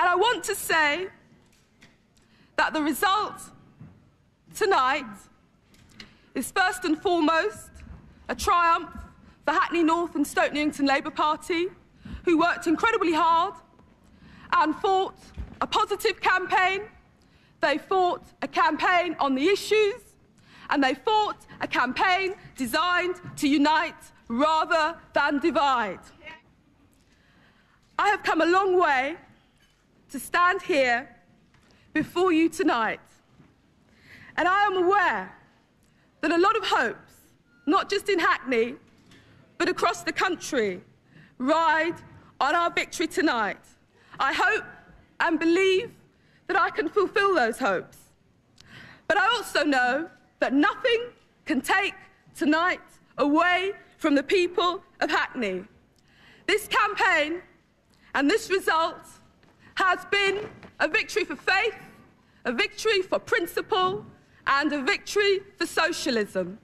And I want to say that the result tonight is first and foremost a triumph for Hackney North and Stoke Newington Labour Party, who worked incredibly hard and fought a positive campaign. They fought a campaign on the issues, and they fought a campaign designed to unite rather than divide. I have come a long way to stand here before you tonight. And I am aware that a lot of hopes, not just in Hackney, but across the country, ride on our victory tonight. I hope and believe that I can fulfil those hopes. But I also know that nothing can take tonight away from the people of Hackney. This campaign and this result has been a victory for faith, a victory for principle, and a victory for socialism.